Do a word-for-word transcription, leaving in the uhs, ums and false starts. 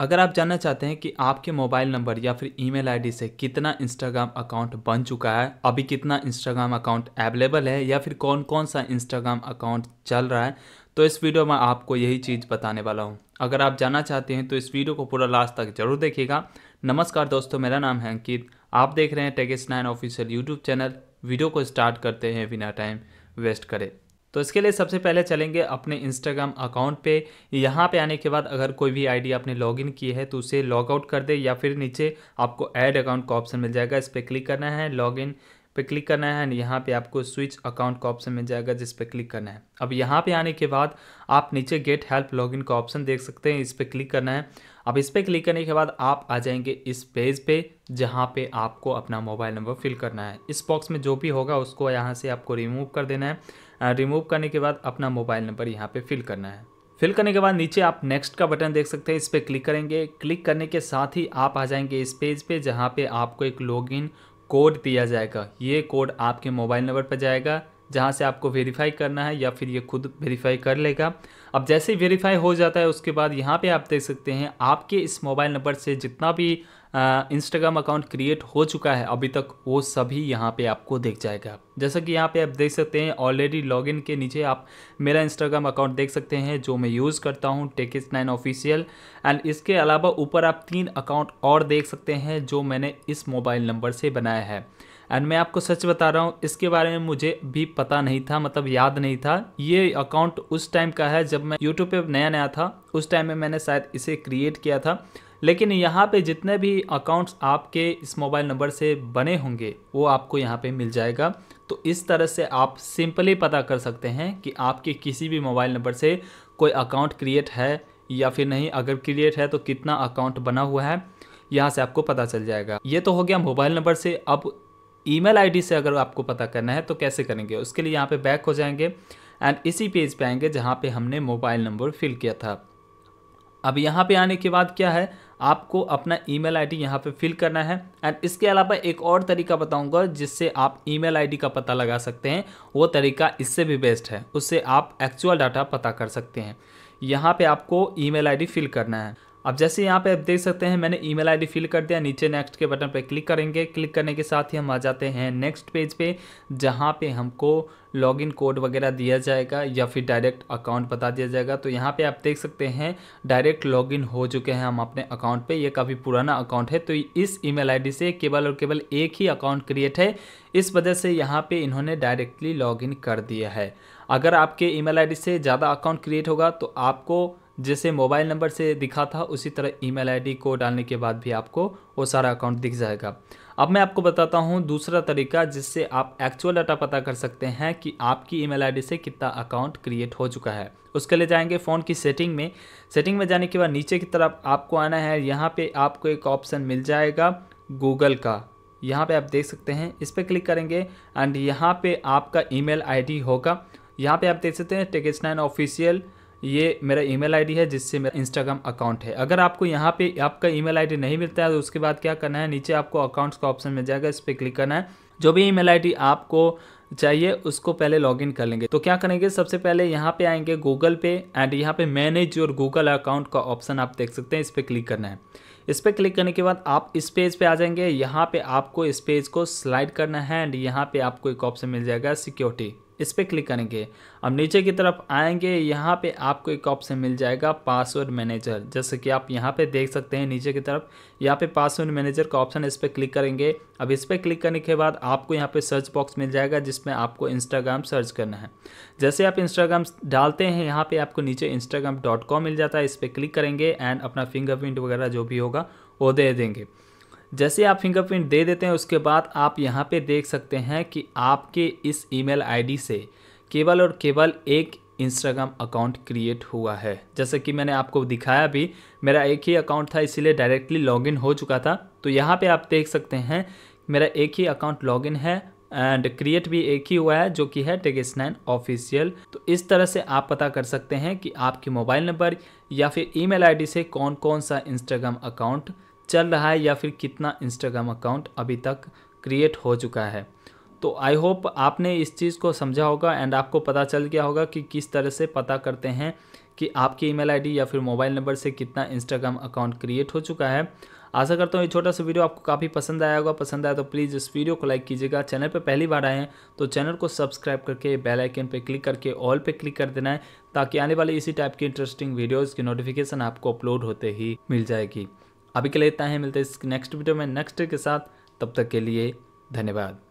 अगर आप जानना चाहते हैं कि आपके मोबाइल नंबर या फिर ईमेल आईडी से कितना इंस्टाग्राम अकाउंट बन चुका है, अभी कितना इंस्टाग्राम अकाउंट अवेलेबल है या फिर कौन कौन सा इंस्टाग्राम अकाउंट चल रहा है, तो इस वीडियो में आपको यही चीज़ बताने वाला हूँ। अगर आप जानना चाहते हैं तो इस वीडियो को पूरा लास्ट तक जरूर देखिएगा। नमस्कार दोस्तों, मेरा नाम है अंकित, आप देख रहे हैं tech nine official YouTube channel. Video को स्टार्ट करते हैं बिना टाइम वेस्ट करे। तो इसके लिए सबसे पहले चलेंगे अपने इंस्टाग्राम अकाउंट पे। यहाँ पे आने के बाद अगर कोई भी आईडी आपने लॉगिन की है तो उसे लॉग आउट कर दे, या फिर नीचे आपको ऐड अकाउंट का ऑप्शन मिल जाएगा, इस पर क्लिक करना है। लॉगिन पे क्लिक करना है, यहाँ पे आपको स्विच अकाउंट का ऑप्शन मिल जाएगा जिस पे क्लिक करना है। अब यहाँ पे आने के बाद आप नीचे गेट हेल्प लॉगिन का ऑप्शन देख सकते हैं, इस पे क्लिक करना है। अब इस पे क्लिक करने के बाद आप आ जाएंगे इस पेज पे जहाँ पे आपको अपना मोबाइल नंबर फिल करना है। इस बॉक्स में जो भी होगा उसको यहाँ से आपको रिमूव कर देना है। रिमूव करने के बाद अपना मोबाइल नंबर यहाँ पे फिल करना है। फिल करने के बाद नीचे आप नेक्स्ट का बटन देख सकते हैं, इस पर क्लिक करेंगे। क्लिक करने के साथ ही आप आ जाएंगे इस पेज पे जहाँ पे आपको एक लॉगिन कोड दिया जाएगा। ये कोड आपके मोबाइल नंबर पर जाएगा जहाँ से आपको वेरीफाई करना है, या फिर ये खुद वेरीफाई कर लेगा। अब जैसे ही वेरीफाई हो जाता है उसके बाद यहाँ पे आप देख सकते हैं आपके इस मोबाइल नंबर से जितना भी इंस्टाग्राम अकाउंट क्रिएट हो चुका है अभी तक, वो सभी यहाँ पे आपको देख जाएगा। जैसा कि यहाँ पे आप देख सकते हैं ऑलरेडी लॉगिन के नीचे आप मेरा इंस्टाग्राम अकाउंट देख सकते हैं जो मैं यूज़ करता हूँ, टेक नाइन ऑफिशियल। एंड इसके अलावा ऊपर आप तीन अकाउंट और देख सकते हैं जो मैंने इस मोबाइल नंबर से बनाया है। एंड मैं आपको सच बता रहा हूँ, इसके बारे में मुझे भी पता नहीं था, मतलब याद नहीं था। ये अकाउंट उस टाइम का है जब मैं यूट्यूब पे नया नया था, उस टाइम में मैंने शायद इसे क्रिएट किया था। लेकिन यहाँ पे जितने भी अकाउंट्स आपके इस मोबाइल नंबर से बने होंगे वो आपको यहाँ पे मिल जाएगा। तो इस तरह से आप सिंपली पता कर सकते हैं कि आपके किसी भी मोबाइल नंबर से कोई अकाउंट क्रिएट है या फिर नहीं। अगर क्रिएट है तो कितना अकाउंट बना हुआ है यहाँ से आपको पता चल जाएगा। ये तो हो गया मोबाइल नंबर से। अब ईमेल आईडी से अगर आपको पता करना है तो कैसे करेंगे, उसके लिए यहाँ पे बैक हो जाएंगे एंड इसी पेज पे आएंगे जहाँ पे हमने मोबाइल नंबर फिल किया था। अब यहाँ पे आने के बाद क्या है, आपको अपना ईमेल आईडी यहाँ पे फिल करना है। एंड इसके अलावा एक और तरीका बताऊँगा जिससे आप ईमेल आईडी का पता लगा सकते हैं, वो तरीका इससे भी बेस्ट है, उससे आप एक्चुअल डाटा पता कर सकते हैं। यहाँ पर आपको ईमेल आईडी फिल करना है। अब जैसे यहाँ पे आप देख सकते हैं मैंने ईमेल आईडी फिल कर दिया, नीचे नेक्स्ट के बटन पे क्लिक करेंगे। क्लिक करने के साथ ही हम आ जाते हैं नेक्स्ट पेज पे जहाँ पे हमको लॉगिन कोड वगैरह दिया जाएगा या फिर डायरेक्ट अकाउंट बता दिया जाएगा। तो यहाँ पे आप देख सकते हैं डायरेक्ट लॉगिन हो चुके हैं हम अपने अकाउंट पे। ये काफ़ी पुराना अकाउंट है, तो इस ईमेल आईडी से केवल और केवल एक ही अकाउंट क्रिएट है, इस वजह से यहाँ पे इन्होंने डायरेक्टली लॉगिन कर दिया है। अगर आपके ईमेल आईडी से ज़्यादा अकाउंट क्रिएट होगा तो आपको जैसे मोबाइल नंबर से दिखा था उसी तरह ईमेल आईडी को डालने के बाद भी आपको वो सारा अकाउंट दिख जाएगा। अब मैं आपको बताता हूँ दूसरा तरीका जिससे आप एक्चुअल डाटा पता कर सकते हैं कि आपकी ईमेल आईडी से कितना अकाउंट क्रिएट हो चुका है। उसके लिए जाएंगे फ़ोन की सेटिंग में। सेटिंग में जाने के बाद नीचे की तरफ आपको आना है, यहाँ पर आपको एक ऑप्शन मिल जाएगा गूगल का, यहाँ पर आप देख सकते हैं। इस पर क्लिक करेंगे एंड यहाँ पर आपका ईमेल आईडी होगा। यहाँ पर आप देख सकते हैं टेक नाइन ऑफिशियल, ये मेरा ईमेल आईडी है जिससे मेरा इंस्टाग्राम अकाउंट है। अगर आपको यहाँ पे आपका ईमेल आईडी नहीं मिलता है तो उसके बाद क्या करना है, नीचे आपको अकाउंट्स का ऑप्शन मिल जाएगा, इस पर क्लिक करना है। जो भी ईमेल आईडी आपको चाहिए उसको पहले लॉगिन कर लेंगे। तो क्या करेंगे, सबसे पहले यहाँ पे आएंगे गूगल पे एंड यहाँ पे मैनेज योर गूगल अकाउंट का ऑप्शन आप देख सकते हैं, इस पर क्लिक करना है। इस पर क्लिक करने के बाद आप इस पेज पे आ जाएंगे। यहाँ पे आपको इस पेज को स्लाइड करना है एंड यहाँ पे आपको एक ऑप्शन मिल जाएगा सिक्योरिटी, इस पर क्लिक करेंगे। अब नीचे की तरफ आएंगे, यहाँ पे आपको एक ऑप्शन मिल जाएगा पासवर्ड मैनेजर, जैसे कि आप यहाँ पे देख सकते हैं नीचे की तरफ यहाँ पे पासवर्ड मैनेजर का ऑप्शन, इस पर क्लिक करेंगे। अब इस पर क्लिक करने के बाद आपको यहाँ पे सर्च बॉक्स मिल जाएगा जिसमें आपको इंस्टाग्राम सर्च करना है। जैसे आप इंस्टाग्राम डालते हैं यहाँ पर आपको नीचे इंस्टाग्राम डॉट कॉम मिल जाता है, इस पर क्लिक करेंगे एंड अपना फिंगरप्रिंट वगैरह जो भी होगा वो दे देंगे। जैसे आप फिंगरप्रिंट दे देते हैं उसके बाद आप यहाँ पे देख सकते हैं कि आपके इस ईमेल आईडी से केवल और केवल एक इंस्टाग्राम अकाउंट क्रिएट हुआ है। जैसे कि मैंने आपको दिखाया भी, मेरा एक ही अकाउंट था इसीलिए डायरेक्टली लॉगिन हो चुका था। तो यहाँ पे आप देख सकते हैं मेरा एक ही अकाउंट लॉगिन है एंड क्रिएट भी एक ही हुआ है जो कि है टेक नाइन ऑफिशियल। तो इस तरह से आप पता कर सकते हैं कि आपके मोबाइल नंबर या फिर ईमेल आईडी से कौन कौन सा इंस्टाग्राम अकाउंट चल रहा है या फिर कितना इंस्टाग्राम अकाउंट अभी तक क्रिएट हो चुका है। तो आई होप आपने इस चीज़ को समझा होगा एंड आपको पता चल गया होगा कि किस तरह से पता करते हैं कि आपकी ईमेल आईडी या फिर मोबाइल नंबर से कितना इंस्टाग्राम अकाउंट क्रिएट हो चुका है। आशा करता हूँ ये छोटा सा वीडियो आपको काफ़ी पसंद आया होगा। पसंद आया तो प्लीज़ इस वीडियो को लाइक कीजिएगा। चैनल पर पहली बार आए हैं तो चैनल को सब्सक्राइब करके बेल आइकन पे क्लिक करके ऑल पे क्लिक कर देना है, ताकि आने वाले इसी टाइप की इंटरेस्टिंग वीडियोज़ की नोटिफिकेशन आपको अपलोड होते ही मिल जाएगी। अभी के लिए इतना ही, मिलते हैं इस नेक्स्ट वीडियो में नेक्स्ट के साथ। तब तक के लिए धन्यवाद।